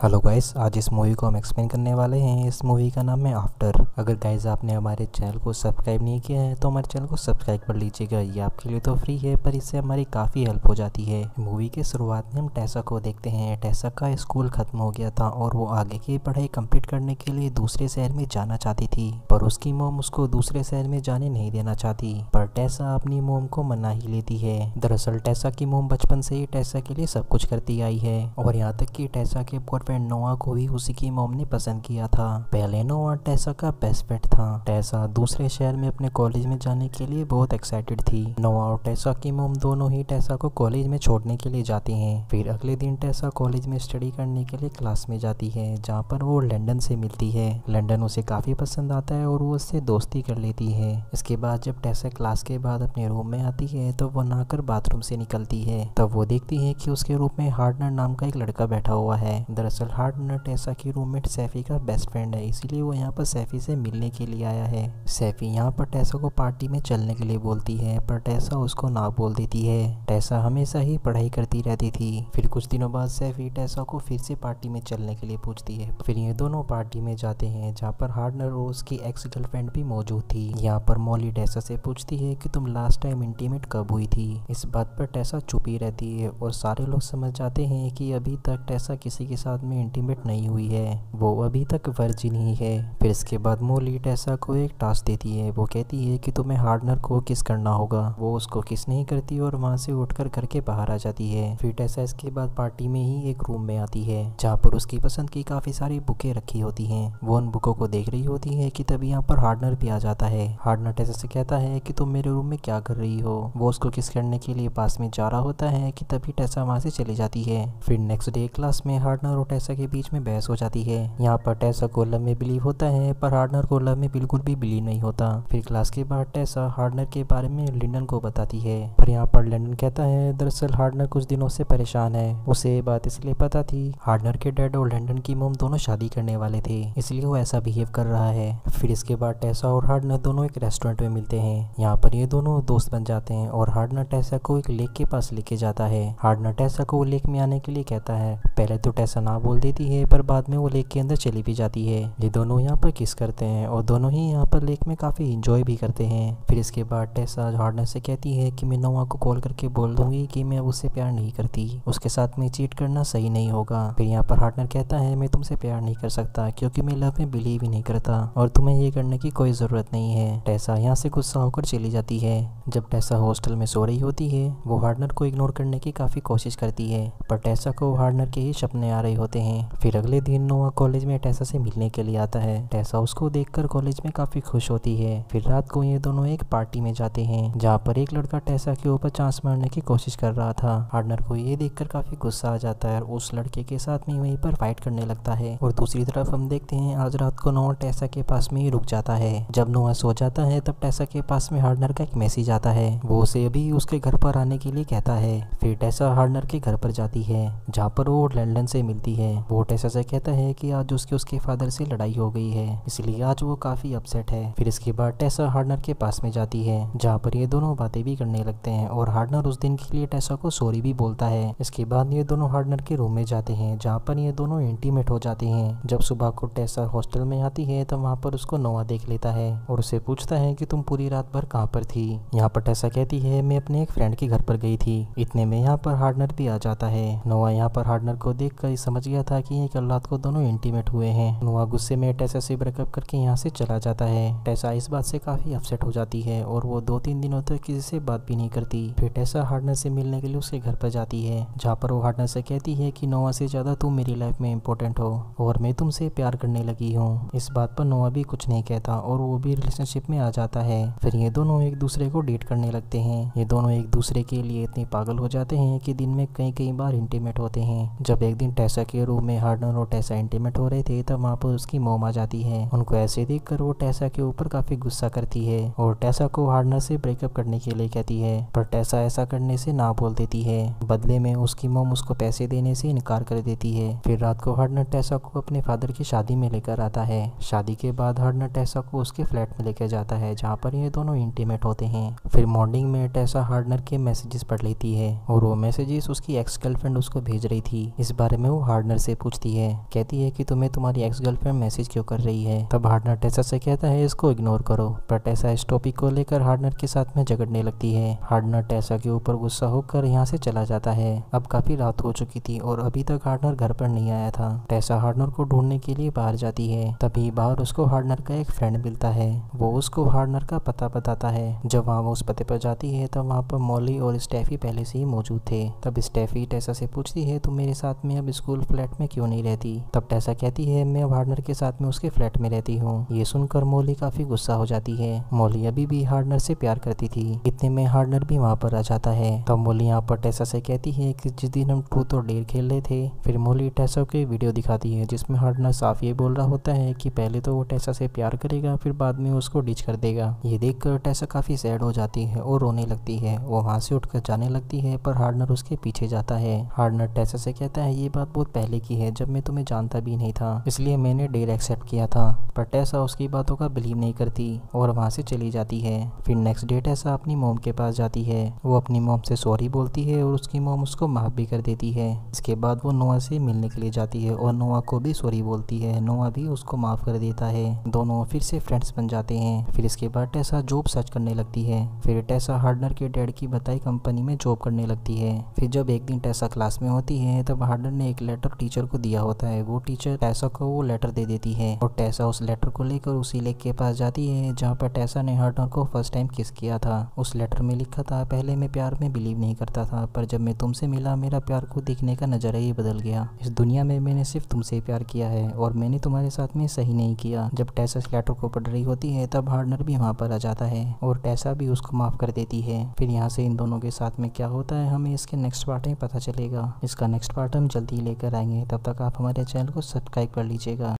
Hello guys, आज इस movie को हम एक्सप्लेन करने वाले हैं। इस मूवी का नाम है आफ्टर। अगर गाइस आपने हमारे चैनल को सब्सक्राइब नहीं किया है तो हमारे चैनल को सब्सक्राइब कर लीजिएगा। ये आपके लिए तो फ्री है पर इससे हमारी काफ़ी हेल्प हो जाती है। मूवी के शुरुआत में हम टैसा को देखते हैं। टैसा का स्कूल खत्म हो गया था और वो आगे की पढ़ाई कम्प्लीट करने के लिए दूसरे शहर में जाना चाहती थी, पर उसकी मोम उसको दूसरे शहर में जाने नहीं देना चाहती। पर टैसा अपनी मोम को मना ही लेती है। दरअसल टैसा की मोम बचपन से ही टैसा के लिए सब कुछ करती आई है और यहाँ तक कि टैसा के बॉयफ्रेंड नोवा को भी उसी की मोम ने पसंद किया था। पहले नोवा टैसा का बेस्ट फ्रेंड था। टैसा दूसरे शहर में अपने कॉलेज में जाने के लिए बहुत एक्साइटेड थी। नोवा और टैसा की मोम दोनों ही टैसा को कॉलेज में छोड़ने के लिए जाती हैं। फिर अगले दिन टैसा कॉलेज में स्टडी करने के लिए क्लास में जाती है, जहाँ पर वो लैंडन से मिलती है। लैंडन उसे काफी पसंद आता है और वो उससे दोस्ती कर लेती है। इसके बाद जब टैसा क्लास के बाद अपने रूम में आती है तो वो नहाकर बाथरूम से निकलती है। तब वो देखती है कि के रूप में हार्डनर नाम का एक लड़का बैठा हुआ है। दरअसल हार्डनर टैसा की रूममेट सेफी का बेस्ट फ्रेंड है, इसीलिए वो यहाँ पर सेफी से मिलने के लिए आया है। सेफी यहाँ पर टैसा को पार्टी में चलने के लिए बोलती है, पर टैसा उसको ना बोल देती है। टैसा हमेशा ही पढ़ाई करती रहती थी। फिर कुछ दिनों बाद सेफी टैसा को फिर से पार्टी में चलने के लिए पूछती है। फिर ये दोनों पार्टी में जाते हैं, जहाँ पर हार्डनर और उसकी एक्स गर्लफ्रेंड भी मौजूद थी। यहाँ पर मॉली टैसा से पूछती है कि तुम लास्ट टाइम इंटीमेट कब हुई थी। इस बात पर टैसा चुपी रहती है और सारे लोग समझ जाते हैं कि अभी तक टैसा किसी के साथ में इंटीमेट नहीं हुई है, वो अभी तक वर्जिन ही है। फिर इसके बाद मोली टैसा को एक टास्क देती है। वो कहती है कि तुम्हें हार्डनर को किस करना होगा। वो उसको किस नहीं करती और वहाँ से उठकर घर के बाहर आ जाती है। फिर टैसा इसके बाद पार्टी में ही एक रूम में आती है, जहाँ पर उसकी पसंद की काफी सारी बुकें रखी होती हैं। वो उन बुकों को देख रही होती है कि तभी यहाँ पर हार्डनर भी आ जाता है। हार्डनर टैसा से कहता है कि तुम मेरे रूम में क्या कर रही हो। वो उसको किस करने के लिए पास में जा रहा होता है कि तभी टैसा से चली जाती है। फिर नेक्स्ट डे क्लास में हार्डनर और टैसा के बीच में बहस हो जाती है। यहाँ पर टैसा को लव में बिलीव होता है पर हार्डनर को लव में बिल्कुल भी बिलीव नहीं होता। फिर क्लास के बाद टैसा हार्डनर के बारे में लैंडन को बताती है। पर यहाँ पर लैंडन कहता है दरअसल हार्डनर कुछ दिनों से परेशान है, उसे बात इसलिए पता थी। हार्डनर के डैड और लैंडन की मोम दोनों शादी करने वाले थे, इसलिए वो ऐसा बिहेव कर रहा है। फिर इसके बाद टैसा और हार्डनर दोनों एक रेस्टोरेंट में मिलते हैं। यहाँ पर ये दोनों दोस्त बन जाते हैं और हार्डनर टैसा को एक लेक के पास लेके जाता है। हार्डनर टैसा को लेक में आने के लिए कहता है। पहले तो टैसा ना बोल देती है पर बाद में वो लेक के अंदर चली भी जाती है। ये दोनों यहाँ पर किस करते हैं और दोनों ही यहाँ पर लेक में काफी एंजॉय भी करते हैं। फिर इसके बाद टैसा हार्डनर से कहती है कि मैं नोवा को कॉल करके बोल दूंगी कि मैं उससे प्यार नहीं करती, उसके साथ में चीट करना सही नहीं होगा। फिर यहाँ पर हार्डनर कहता है मैं तुमसे प्यार नहीं कर सकता क्योंकि मैं लव में बिलीव ही नहीं करता और तुम्हें ये करने की कोई जरूरत नहीं है। टैसा यहाँ से गुस्सा होकर चली जाती है। जब टैसा हॉस्टल में सो रही होती है वो हार्डनर को इग्नोर करने की काफी कोशिश करती है, पर टैसा को हार्डनर के ही सपने आ रहे होते हैं। फिर अगले दिन नोवा कॉलेज में टैसा से मिलने के लिए आता है। टैसा उसको देखकर कॉलेज में काफी खुश होती है। फिर रात को ये दोनों एक पार्टी में जाते हैं, जहाँ पर एक लड़का टैसा के ऊपर चांस मारने की कोशिश कर रहा था। हार्डनर को ये देखकर काफी गुस्सा आ जाता है और उस लड़के के साथ में वहीं पर फाइट करने लगता है। और दूसरी तरफ हम देखते हैं आज रात को नोवा टैसा के पास में ही रुक जाता है। जब नोवा सो जाता है तब टैसा के पास में हार्डनर का एक मैसेज आता है। वो उसे अभी उसके घर पर आने के लिए कहता है। फिर टैसा हार्डनर के घर पर जाती है, जहाँ पर वो लैंडन से मिलती है। वो टैसा से कहता है कि आज उसके फादर से लड़ाई हो गई है, इसलिए आज वो काफी अपसेट है। फिर इसके बाद टैसा हार्डनर के पास में जाती है, जहाँ पर ये दोनों बातें भी करने लगते हैं और हार्डनर उस दिन के लिए टैसा को सॉरी भी बोलता है। इसके बाद ये दोनों हार्डनर के रूम में जाते हैं, जहाँ पर ये दोनों इंटीमेट हो जाते हैं। जब सुबह को टैसा हॉस्टल में आती है तो वहाँ पर उसको नोवा देख लेता है और उसे पूछता है कि तुम पूरी रात भर कहाँ पर थी। यहाँ पर टैसा कहती है मैं अपने एक फ्रेंड के घर पर गई थी। इतने में यहाँ पर हार्डनर भी आ जाता है। नोवा यहाँ पर हार्डनर को देखकर समझ गया था कि ये कल रात को दोनों इंटीमेट हुए हैं। नोवा गुस्से में टैसा से ब्रेकअप करके यहाँ से चला जाता है। टैसा इस बात से काफी अपसेट हो जाती है और वो 2-3 दिनों तक किसी से बात भी नहीं करती। फिर टैसा हार्डनर से मिलने के लिए उसके घर पर जाती है, जहाँ पर वो हार्डनर से कहती है कि नोवा से ज्यादा तुम मेरी लाइफ में इम्पोर्टेंट हो और मैं तुमसे प्यार करने लगी हूँ। इस बात पर नोवा भी कुछ नहीं कहता और वो भी रिलेशनशिप में आ जाता है। फिर ये दोनों एक दूसरे को डेट करने लगते हैं। ये दोनों एक दूसरे के लिए इतने पागल हो जाते हैं कि दिन में कई बार इंटीमेट होते हैं। जब जब एक दिन टेसा के रूम में हार्डन और टेसा इंटीमेट हो रहे थे तब वहाँ पर उसकी मोम आ जाती है। उनको ऐसे देखकर वो टेसा के ऊपर काफी गुस्सा करती है और टेसा को हार्डन से ब्रेकअप करने के लिए कहती है, पर टेसा ऐसा करने से ना बोल देती है। बदले में उसकी मोम उसको पैसे देने से इनकार कर देती है। फिर रात को हार्डन टेसा को अपने फादर की शादी में लेकर आता है। शादी के बाद हार्डन टेसा को उसके फ्लैट में लेकर जाता है जहाँ पर ये दोनों इंटीमेट होते हैं। फिर मॉर्निंग में टेसा हार्डन के मैसेजेस पढ़ लेती है और वो मैसेजेस उसकी एक्स गर्लफ्रेंड उसको भेज रही थी। इस बारे में वो हार्डन से पूछती है, कहती है कि तुम्हें तुम्हारी एक्स गर्लफ्रेंड मैसेज क्यों कर रही है। तब हार्डन टेसा से कहता है इसको इग्नोर करो, पर टेसा इस टॉपिक को लेकर हार्डन के साथ में झगड़ने लगती है। हार्डन टेसा के ऊपर गुस्सा होकर यहाँ से चला जाता है। अब काफी रात हो चुकी थी और अभी तक हार्डन घर पर नहीं आया था। टेसा हार्डन को ढूंढने के लिए बाहर जाती है। तभी बाहर उसको हार्डन का एक फ्रेंड मिलता है। वो उसको हार्डन का पता बताता है। जब वहाँ वो उस पते पर जाती है तब वहाँ पर मॉली और स्टेफी पहले से ही मौजूद थे। तब स्टेफी टेसा से पूछती है तुम मेरे साथ में अब स्कूल फ्लैट में क्यों नहीं रहती। तब टेसा कहती है मैं हार्डन के साथ में उसके फ्लैट में रहती हूँ। ये सुनकर मॉली काफी गुस्सा हो जाती है। मॉली अभी भी हार्डन से प्यार करती थी। इतने में हार्डन भी वहाँ पर आ जाता है। तब मॉली यहाँ पर टेसा से कहती है कि जिस दिन हम 2 और 1.5 खेल रहे थे। फिर मॉली टेसा के वीडियो दिखाती है जिसमें हार्डन साफ ये बोल रहा होता है कि पहले तो वो टेसा से प्यार करेगा फिर बाद में उसको डिच कर देगा। ये देखकर टेसा काफी सैड हो जाती है और रोने लगती है। वो वहाँ से उठकर जाने लगती है पर हार्डन उसके पीछे जाता है। हार्डन टेसा से कहता है ये बात बहुत पहले की है जब मैं तुम्हें जानता भी नहीं था, इसलिए मैंने डेट एक्सेप्ट किया था। पर टेसा उसकी बातों का बिलीव नहीं करती और वहाँ से चली जाती है। फिर नेक्स्ट डे टेसा अपनी मोम के पास जाती है। वो अपनी मोम से सॉरी बोलती है और उसकी मोम उसको माफ भी कर देती है। इसके बाद वो नोवा से मिलने के लिए जाती है और नोवा को भी सॉरी बोलती है। नोवा भी उसको माफ कर देता है। दोनों फिर से फ्रेंड्स बन जाते हैं। फिर इसके बाद टेसा जॉब सर्च करने लगती है। फिर टेसा हार्डन के डैड की बताई कंपनी में जॉब करने लगती है। फिर जब एक दिन टेसा क्लास में होती है तब हार्डन ने एक लेटर टीचर को दिया होता है। वो टीचर टेसा को वो लेटर दे देती है और टेसा उस लेटर को लेकर उसी लेक के पास जाती है जहाँ पर टेसा ने हार्डन को फर्स्ट टाइम किस किया था। उस लेटर में लिखा था पहले मैं प्यार में बिलीव नहीं करता था, पर जब मैं तुमसे मिला मेरा प्यार को देखने का नज़रिया ही बदल गया। इस दुनिया में मैंने सिर्फ तुमसे प्यार किया है और मैंने तुम्हारे साथ में सही नहीं किया। जब टेसा इस लेटर को पढ़ रही होती है तब हार्डन भी वहाँ पर आ जाता है और टेसा भी उसको माफ कर देती है। फिर यहाँ से इन दोनों के साथ में क्या होता है हमें इसके नेक्स्ट पार्ट में पता चलेगा। इसका नेक्स्ट पार्ट हम जल्दी लेकर आएंगे। तब तक आप हमारे चैनल को सब्सक्राइब कर लीजिएगा।